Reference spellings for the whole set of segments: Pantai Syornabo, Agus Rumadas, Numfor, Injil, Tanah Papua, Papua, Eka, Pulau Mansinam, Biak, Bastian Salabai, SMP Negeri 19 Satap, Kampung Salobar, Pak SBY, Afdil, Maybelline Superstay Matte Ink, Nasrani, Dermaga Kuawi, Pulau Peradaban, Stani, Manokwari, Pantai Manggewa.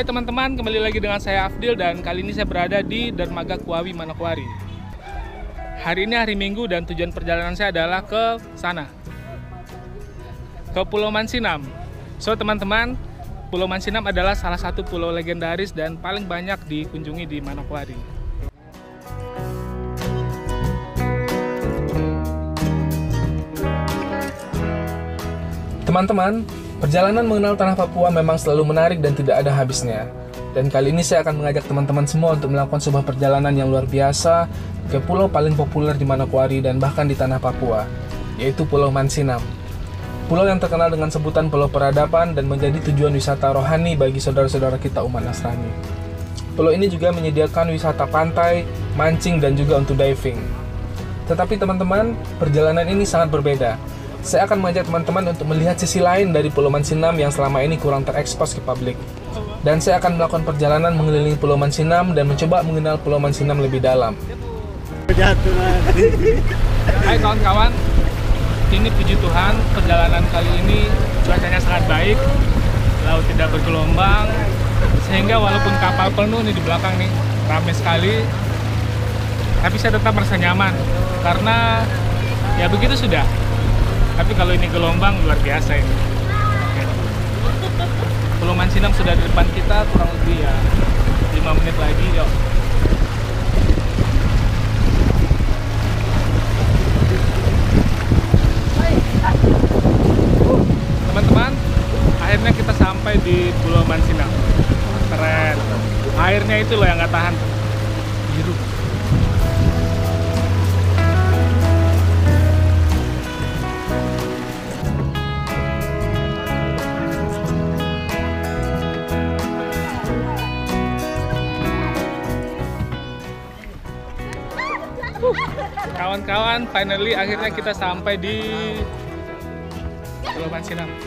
Hai teman-teman, kembali lagi dengan saya Afdil dan kali ini saya berada di Dermaga Kuawi, Manokwari. Hari ini hari Minggu dan tujuan perjalanan saya adalah ke sana, ke Pulau Mansinam. So teman-teman, Pulau Mansinam adalah salah satu pulau legendaris dan paling banyak dikunjungi di Manokwari. Teman-teman, perjalanan mengenal Tanah Papua memang selalu menarik dan tidak ada habisnya. Dan kali ini saya akan mengajak teman-teman semua untuk melakukan sebuah perjalanan yang luar biasa ke pulau paling populer di Manokwari dan bahkan di Tanah Papua, yaitu Pulau Mansinam. Pulau yang terkenal dengan sebutan Pulau Peradaban dan menjadi tujuan wisata rohani bagi saudara-saudara kita umat Nasrani. Pulau ini juga menyediakan wisata pantai, mancing, dan juga untuk diving. Tetapi teman-teman, perjalanan ini sangat berbeda. Saya akan mengajak teman-teman untuk melihat sisi lain dari Pulau Mansinam yang selama ini kurang terekspos ke publik. Dan saya akan melakukan perjalanan mengelilingi Pulau Mansinam dan mencoba mengenal Pulau Mansinam lebih dalam. Hai kawan-kawan, ini puji Tuhan, perjalanan kali ini cuacanya sangat baik, laut tidak bergelombang, sehingga walaupun kapal penuh nih di belakang nih, ramai sekali, tapi saya tetap merasa nyaman, karena ya begitu sudah. Tapi kalau ini gelombang luar biasa ini. Pulau Mansinam sudah di depan kita, kurang lebih ya 5 menit lagi yuk. Teman-teman, akhirnya kita sampai di Pulau Mansinam. Keren. Airnya itu loh yang nggak tahan. Biru. Kawan-kawan, finally akhirnya kita sampai di Pulau Mansinam. Hai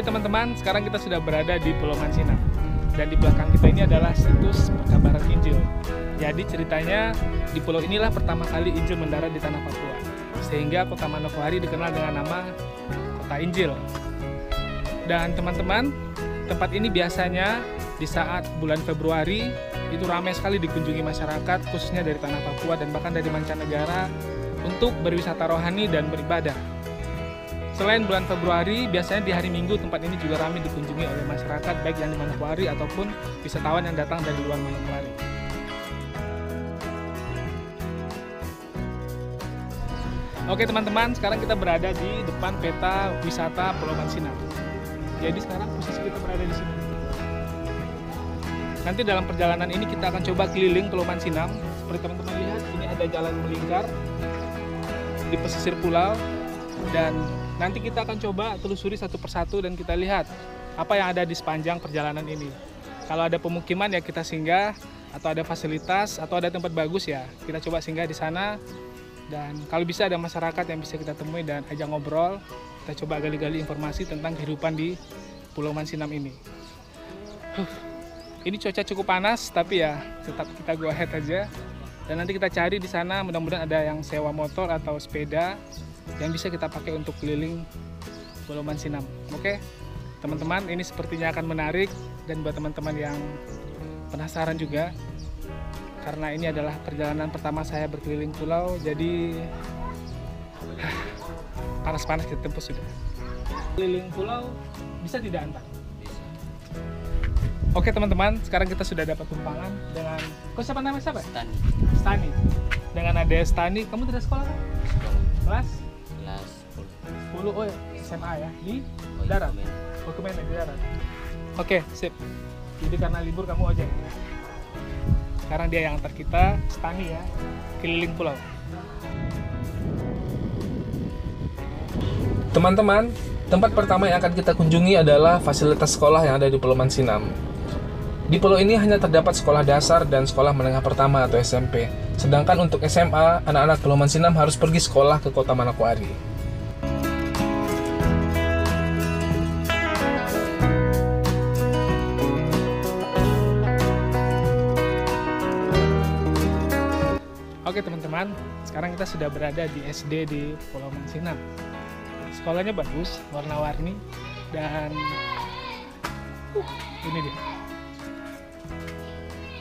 teman-teman, sekarang kita sudah berada di Pulau Mansinam. Dan di belakang kita ini adalah situs perkabaran Injil. Jadi ceritanya di pulau inilah pertama kali Injil mendarat di Tanah Papua, sehingga kota Manokwari dikenal dengan nama Kota Injil. Dan teman-teman, tempat ini biasanya di saat bulan Februari itu ramai sekali dikunjungi masyarakat, khususnya dari Tanah Papua dan bahkan dari mancanegara, untuk berwisata rohani dan beribadah. Selain bulan Februari, biasanya di hari Minggu tempat ini juga ramai dikunjungi oleh masyarakat, baik yang di Manokwari ataupun wisatawan yang datang dari luar Manokwari. Oke teman-teman, sekarang kita berada di depan peta wisata Pulau Mansinam. Jadi sekarang posisi kita berada di sini. Nanti dalam perjalanan ini kita akan coba keliling Pulau Mansinam. Seperti teman-teman lihat, ini ada jalan melingkar di pesisir pulau. Dan nanti kita akan coba telusuri satu persatu dan kita lihat apa yang ada di sepanjang perjalanan ini. Kalau ada pemukiman ya kita singgah, atau ada fasilitas, atau ada tempat bagus ya kita coba singgah di sana. Dan kalau bisa ada masyarakat yang bisa kita temui dan ajak ngobrol, kita coba gali-gali informasi tentang kehidupan di Pulau Mansinam ini. Ini cuaca cukup panas, tapi ya tetap kita go ahead aja. Dan nanti kita cari di sana, mudah-mudahan ada yang sewa motor atau sepeda yang bisa kita pakai untuk keliling Pulau Mansinam. Oke, teman-teman, ini sepertinya akan menarik. Dan buat teman-teman yang penasaran juga, karena ini adalah perjalanan pertama saya berkeliling pulau, jadi panas-panas kita tempuh sudah. Keliling pulau bisa tidak antar? Oke teman-teman, sekarang kita sudah dapat tumpangan dengan... Kok siapa namanya siapa? Stani. Stani. Dengan adek Stani, kamu tidak sekolah kan? Kelas? Kelas 10. 10, oh ya, SMA ya? Di darat? Dokumen di darat. Oke, sip. Jadi karena libur kamu ojek. Sekarang dia yang antar kita, Stani ya, keliling pulau. Teman-teman, tempat pertama yang akan kita kunjungi adalah fasilitas sekolah yang ada di Pulau Mansinam. Di pulau ini hanya terdapat sekolah dasar dan sekolah menengah pertama atau SMP. Sedangkan untuk SMA, anak-anak Pulau Mansinam harus pergi sekolah ke kota Manokwari. Oke teman-teman, sekarang kita sudah berada di SD di Pulau Mansinam. Sekolahnya bagus, warna-warni, dan ini dia.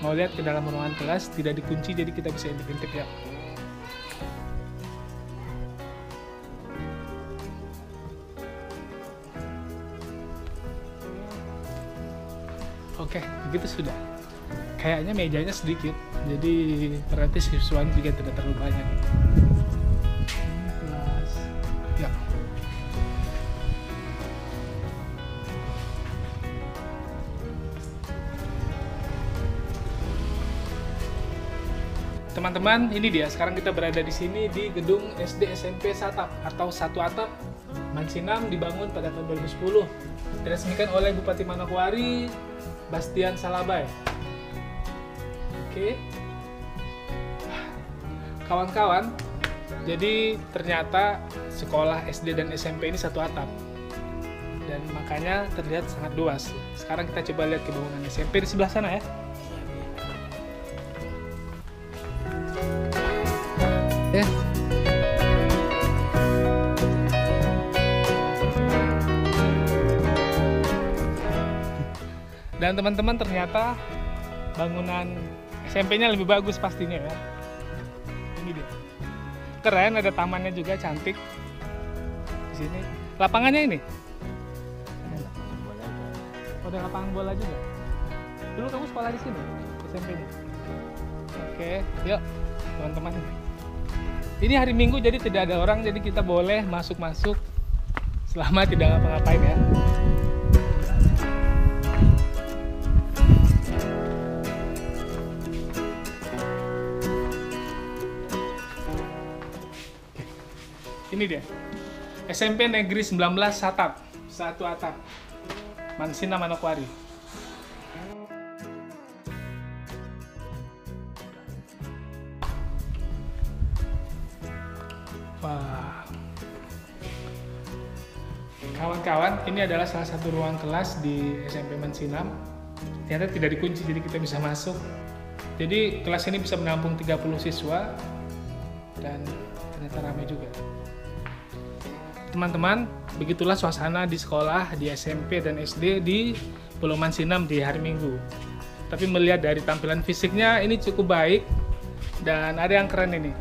Mau lihat ke dalam ruangan kelas, tidak dikunci jadi kita bisa intip-intip ya. Oke, begitu sudah. Kayaknya mejanya sedikit, jadi berarti siswaan juga tidak terlalu banyak. Ya. Teman-teman, ini dia. Sekarang kita berada di sini di gedung SD SMP Satap atau Satu Atap Mansinam, dibangun pada tahun 2010. Diresmikan oleh Bupati Manokwari. Bastian Salabai. Oke. Kawan-kawan, jadi ternyata sekolah SD dan SMP ini satu atap. Dan makanya terlihat sangat luas. Sekarang kita coba lihat ke bangunan SMP di sebelah sana ya. Dan teman-teman, ternyata bangunan SMP-nya lebih bagus pastinya ya. Ini dia. Keren, ada tamannya juga, cantik. Di sini lapangannya ini. Ada lapangan bola juga. Dulu kamu sekolah di sini SMP-nya. Oke, yuk teman-teman. Ini hari Minggu jadi tidak ada orang, jadi kita boleh masuk-masuk selama tidak ngapa-ngapain ya. Ini dia, SMP Negeri 19 Satap, Satu Atap, Mansinam Manokwari. Wah, kawan-kawan, ini adalah salah satu ruang kelas di SMP Mansinam. Ternyata tidak dikunci, jadi kita bisa masuk. Jadi kelas ini bisa menampung 30 siswa dan ternyata ramai juga. Teman-teman, begitulah suasana di sekolah, di SMP dan SD di Pulau Mansinam di hari Minggu. Tapi melihat dari tampilan fisiknya, ini cukup baik. Dan ada yang keren ini.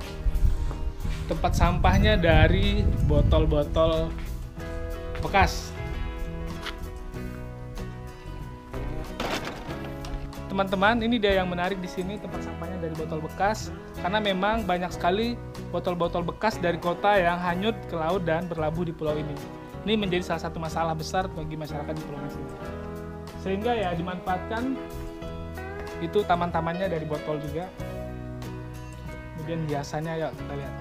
Tempat sampahnya dari botol-botol bekas. Teman-teman, ini dia yang menarik di sini, tempat sampahnya dari botol bekas. Karena memang banyak sekali botol-botol bekas dari kota yang hanyut ke laut dan berlabuh di pulau ini. Ini menjadi salah satu masalah besar bagi masyarakat di Pulau Mansinam. Sehingga ya dimanfaatkan itu taman-tamannya dari botol juga. Kemudian hiasannya, yuk kita lihat.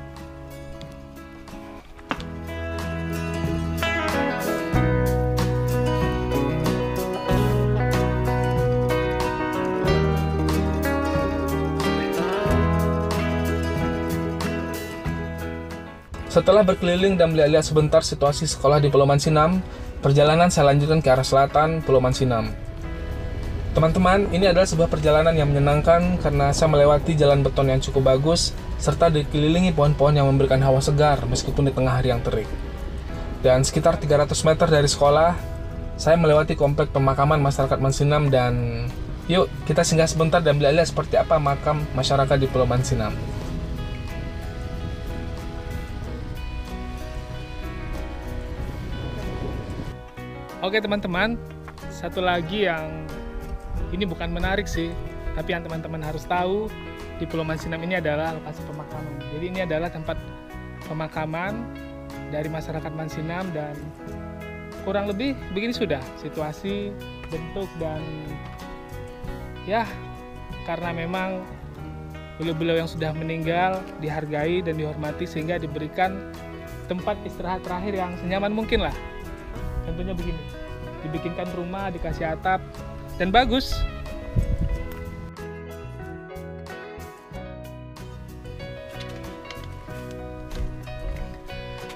Setelah berkeliling dan melihat-lihat sebentar situasi sekolah di Pulau Mansinam, perjalanan saya lanjutkan ke arah selatan Pulau Mansinam. Teman-teman, ini adalah sebuah perjalanan yang menyenangkan karena saya melewati jalan beton yang cukup bagus, serta dikelilingi pohon-pohon yang memberikan hawa segar meskipun di tengah hari yang terik. Dan sekitar 300 meter dari sekolah, saya melewati komplek pemakaman masyarakat Mansinam dan yuk kita singgah sebentar dan melihat-lihat seperti apa makam masyarakat di Pulau Mansinam. Oke teman-teman, satu lagi yang ini bukan menarik sih, tapi yang teman-teman harus tahu di Pulau Mansinam ini adalah lokasi pemakaman. Jadi ini adalah tempat pemakaman dari masyarakat Mansinam dan kurang lebih begini sudah situasi, bentuk dan ya karena memang beliau-beliau yang sudah meninggal dihargai dan dihormati sehingga diberikan tempat istirahat terakhir yang senyaman mungkin lah. Tentunya begini, dibikinkan rumah, dikasih atap, dan bagus.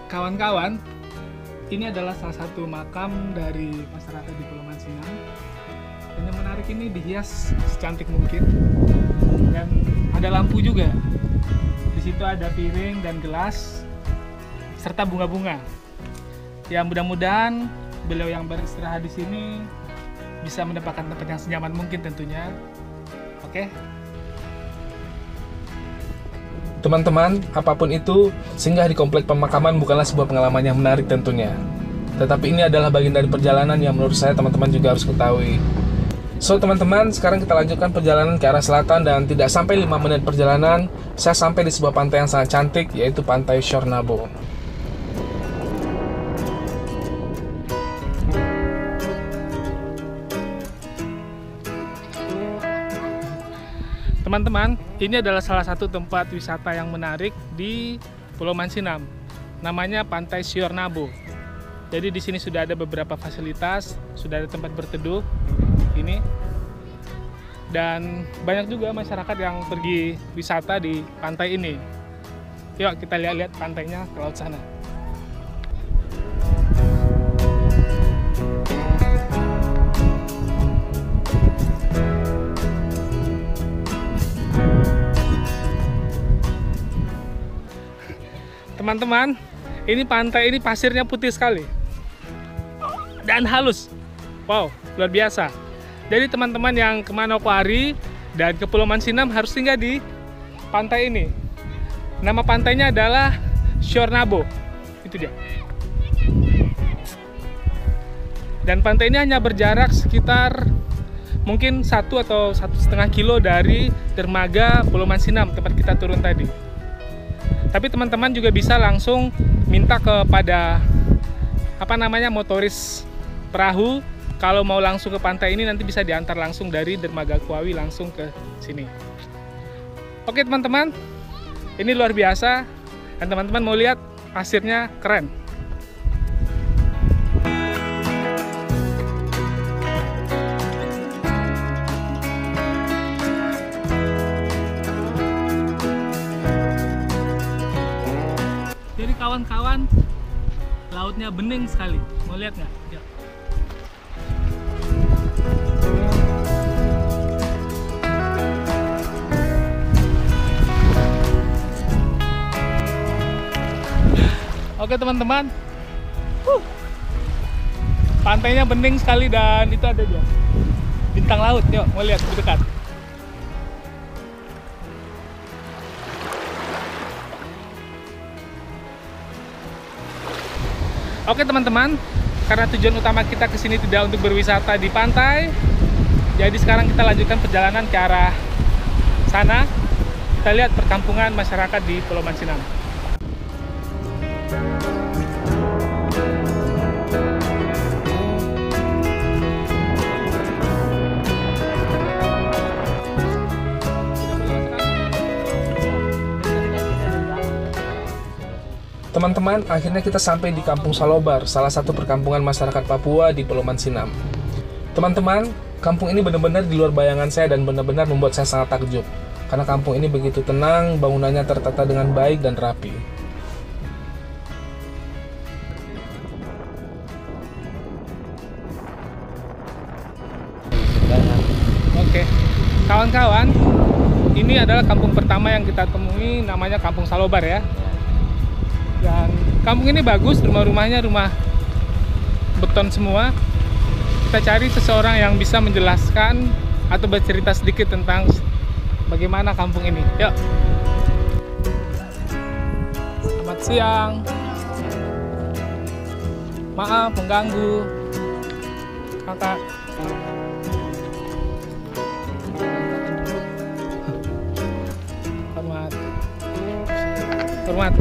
Kawan-kawan, ini adalah salah satu makam dari masyarakat di Pulau Mansinam. Dan yang menarik ini dihias secantik mungkin. Dan ada lampu juga. Di situ ada piring dan gelas serta bunga-bunga. Ya, mudah-mudahan beliau yang beristirahat di sini bisa mendapatkan tempat yang senyaman mungkin tentunya. Oke. Teman-teman, apapun itu, singgah di komplek pemakaman bukanlah sebuah pengalaman yang menarik tentunya. Tetapi ini adalah bagian dari perjalanan yang menurut saya teman-teman juga harus ketahui. So, teman-teman, sekarang kita lanjutkan perjalanan ke arah selatan dan tidak sampai 5 menit perjalanan, saya sampai di sebuah pantai yang sangat cantik, yaitu Pantai Syornabo. Teman-teman, ini adalah salah satu tempat wisata yang menarik di Pulau Mansinam. Namanya Pantai Syornabo. Jadi di sini sudah ada beberapa fasilitas, sudah ada tempat berteduh ini. Dan banyak juga masyarakat yang pergi wisata di pantai ini. Yuk kita lihat-lihat pantainya ke laut sana. Teman-teman, ini pantai ini pasirnya putih sekali dan halus. Wow, luar biasa. Jadi teman-teman yang ke Manokwari dan ke Pulau Mansinam harus singgah di pantai ini. Nama pantainya adalah Syornabo. Itu dia. Dan pantai ini hanya berjarak sekitar mungkin 1 atau 1,5 kilo dari dermaga Pulau Mansinam tempat kita turun tadi. Tapi teman-teman juga bisa langsung minta kepada motoris perahu, kalau mau langsung ke pantai ini nanti bisa diantar langsung dari Dermaga Kuawi langsung ke sini. Oke teman-teman, ini luar biasa dan teman-teman mau lihat pasirnya keren. Kawan-kawan, lautnya bening sekali. Mau lihat nggak? Yuk. Oke teman-teman, pantainya bening sekali dan itu ada dia bintang laut. Yuk, mau lihat lebih dekat. Oke teman-teman, karena tujuan utama kita kesini tidak untuk berwisata di pantai, jadi sekarang kita lanjutkan perjalanan ke arah sana. Kita lihat perkampungan masyarakat di Pulau Mansinam. Teman-teman, akhirnya kita sampai di Kampung Salobar, salah satu perkampungan masyarakat Papua di Pulau Mansinam. Teman-teman, kampung ini benar-benar di luar bayangan saya dan benar-benar membuat saya sangat takjub. Karena kampung ini begitu tenang, bangunannya tertata dengan baik dan rapi. Oke, kawan-kawan, ini adalah kampung pertama yang kita temui, namanya Kampung Salobar ya. Dan kampung ini bagus, rumah-rumahnya rumah beton semua. Kita cari seseorang yang bisa menjelaskan atau bercerita sedikit tentang bagaimana kampung ini. Yuk. Selamat siang. Maaf mengganggu, kakak. Hormat. Hormat.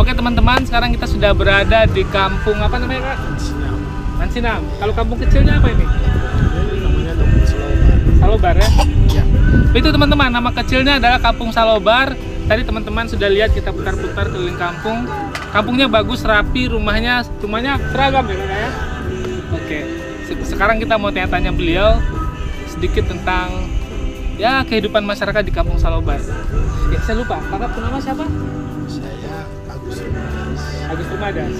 Oke teman-teman, sekarang kita sudah berada di kampung apa namanya kak? Mansinam. Mansinam. Kalau kampung kecilnya apa ini? Namanya Kampung Salobar. Salobar ya? Ya. Itu teman-teman, nama kecilnya adalah Kampung Salobar. Tadi teman-teman sudah lihat kita putar-putar keliling kampung. Kampungnya bagus, rapi, rumahnya seragam ya kak ya? Oke. Sekarang kita mau tanya-tanya beliau sedikit tentang ya kehidupan masyarakat di Kampung Salobar. Ya saya lupa, kakak nama siapa? Saya Agus Rumadas. Agus Rumadas.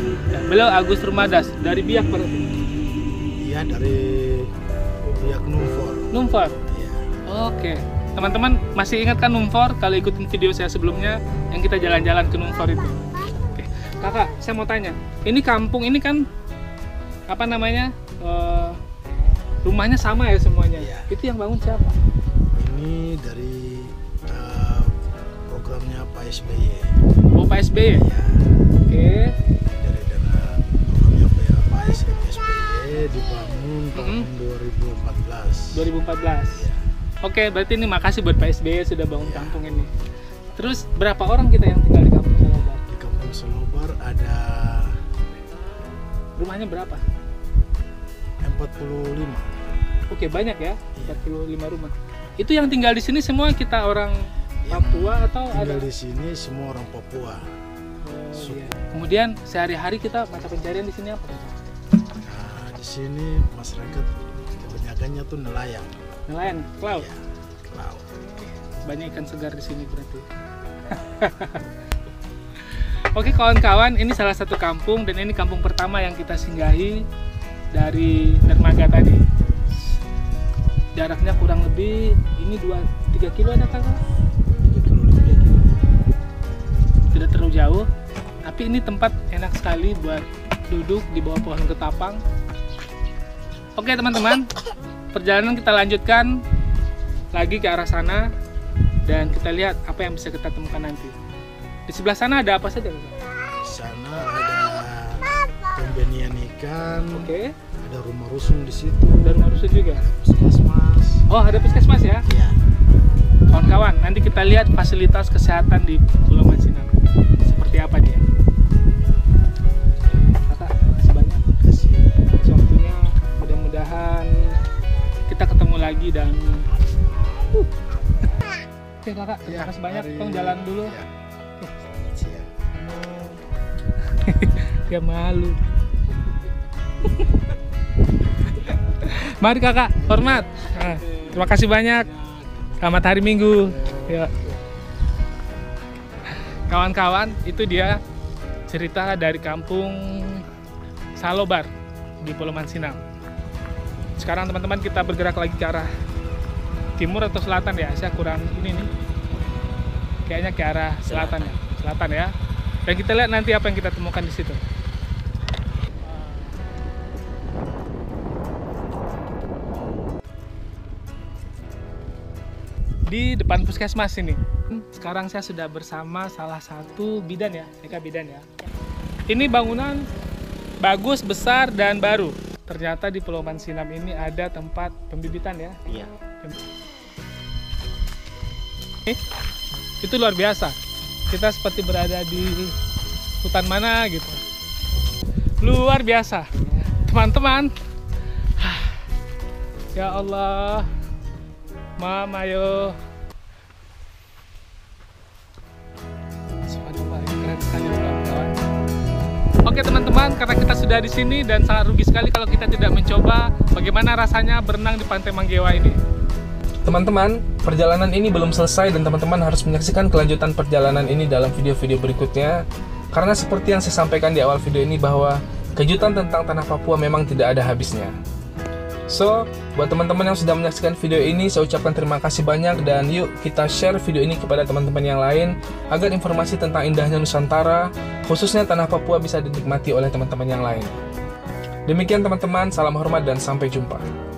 Beliau Agus Rumadas dari Biak berarti. Iya, dari Biak Numfor. Numfor. Ya. Oke. Teman-teman masih ingat kan Numfor? Kalau ikutin video saya sebelumnya yang kita jalan-jalan ke Numfor itu. Oke. Kakak, saya mau tanya. Ini kampung ini kan apa namanya? Rumahnya sama ya semuanya. Iya. Itu yang bangun siapa? Ini dari programnya Pak SBY. Oh, Pak SBY? Iya. Oke. Dari dana programnya Pak SBY dibangun tahun 2014. Iya. Oke, berarti ini makasih buat Pak SBY sudah bangun kampung ini. Terus berapa orang kita yang tinggal di Kampung Salobar? Di Kampung Salobar ada rumahnya berapa? 45. Oke, banyak ya, 45 rumah. Itu yang tinggal di sini semua kita orang Papua atau ada? Tinggal di sini semua orang Papua. Oh, iya. Kemudian sehari-hari kita mata pencarian di sini apa? Nah, di sini masyarakat kebanyakannya tuh nelayan. Nelayan, laut. Ya, laut. Banyak ikan segar di sini berarti. Oke kawan-kawan, ini salah satu kampung dan ini kampung pertama yang kita singgahi dari dermaga tadi. Jaraknya kurang lebih ini 2-3 kilo ada kakak? 3 kilo lebih. Tidak terlalu jauh, tapi ini tempat enak sekali buat duduk di bawah pohon ketapang. Oke teman-teman. Perjalanan kita lanjutkan lagi ke arah sana dan kita lihat apa yang bisa kita temukan nanti. Di sebelah sana ada apa saja? Di sana ada pembenian ikan, ada rumah rusun di situ. Ada rumah rusun juga? Ada puskesmas. Oh, ada puskesmas ya? Iya. Kawan-kawan, nanti kita lihat fasilitas kesehatan di Pulau Mansinam. Seperti apa dia? Kakak, makasih banyak. Makasih. Waktunya mudah-mudahan kita ketemu lagi dan oke kakak, terima kasih banyak. Tolong jalan dulu ya. Dia malu. Mari kakak, hormat. Nah, terima kasih banyak. Selamat hari Minggu. Kawan-kawan, itu dia cerita dari Kampung Salobar di Pulau Mansinam. Sekarang teman-teman kita bergerak lagi ke arah timur atau selatan ya, saya kurang ini nih, kayaknya ke arah selatan ya, dan kita lihat nanti apa yang kita temukan di situ. Di depan puskesmas ini, sekarang saya sudah bersama salah satu bidan ya, Eka bidan ya. Ini bangunan bagus, besar dan baru. Ternyata di Pulau Mansinam ini ada tempat pembibitan ya? Iya. Itu luar biasa. Kita seperti berada di hutan mana gitu. Luar biasa. Teman-teman. Ya Allah. Mama yo. Subhanallah, keren sekali. Oke teman-teman, karena kita sudah di sini dan sangat rugi sekali kalau kita tidak mencoba bagaimana rasanya berenang di Pantai Manggewa ini. Teman-teman, perjalanan ini belum selesai dan teman-teman harus menyaksikan kelanjutan perjalanan ini dalam video-video berikutnya. Karena seperti yang saya sampaikan di awal video ini bahwa kejutan tentang Tanah Papua memang tidak ada habisnya. So, buat teman-teman yang sudah menyaksikan video ini, saya ucapkan terima kasih banyak dan yuk kita share video ini kepada teman-teman yang lain agar informasi tentang indahnya Nusantara, khususnya Tanah Papua, bisa dinikmati oleh teman-teman yang lain. Demikian teman-teman, salam hormat dan sampai jumpa.